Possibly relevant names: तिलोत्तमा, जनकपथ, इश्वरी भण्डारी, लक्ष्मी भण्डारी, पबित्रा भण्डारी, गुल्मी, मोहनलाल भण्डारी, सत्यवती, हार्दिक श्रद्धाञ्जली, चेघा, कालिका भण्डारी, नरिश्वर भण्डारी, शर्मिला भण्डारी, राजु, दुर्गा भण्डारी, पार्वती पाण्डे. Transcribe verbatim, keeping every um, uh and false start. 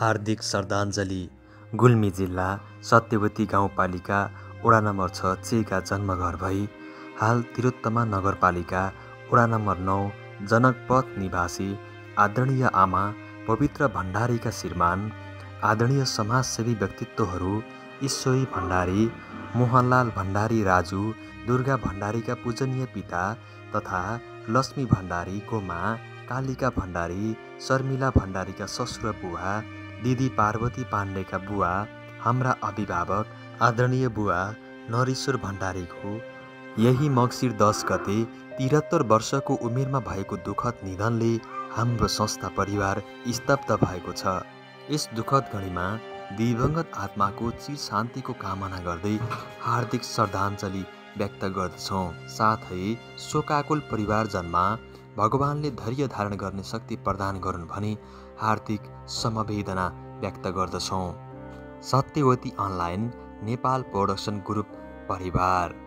हार्दिक श्रद्धाञ्जली गुल्मी जिल्ला सत्यवती गाउँपालिका वडा नम्बर छ चेका जन्मघर भई हाल तिलोत्तमा नगरपालिका वडा नम्बर नौ जनकपथ निवासी आदरणीय आमा पबित्रा भण्डारीका श्रीमान आदरणीय समाजसेवी व्यक्तित्वहरू इश्वरी भण्डारी, मोहनलाल भण्डारी राजु, दुर्गा भण्डारीका पूजनीय पिता तथा लक्ष्मी भण्डारीको माँ कालिका भण्डारी, शर्मिला भण्डारीका ससुरा बुवा, दिदी पार्वती पाण्डेका बुवा, हाम्रा अभिभावक आदरणीय बुवा नरिश्वर भण्डारीको यही मङ्सिर दस गते त्रिहत्तर वर्षको उमेरमा भएको दुःखद निधनले हाम्रो संस्था परिवार स्तब्ध भएको छ। यस दुःखद घडीमा दिवंगत आत्माको चिर शान्तिको कामना गर्दै हार्दिक श्रद्धाञ्जली व्यक्त गर्दछौं। साथै शोकाकुल परिवारजनमा भगवानले धैर्य धारण गर्ने शक्ति प्रदान गरून् भनी हार्दिक समवेदना व्यक्त गर्दछौं। सत्यवती online Nepal production group परिवार।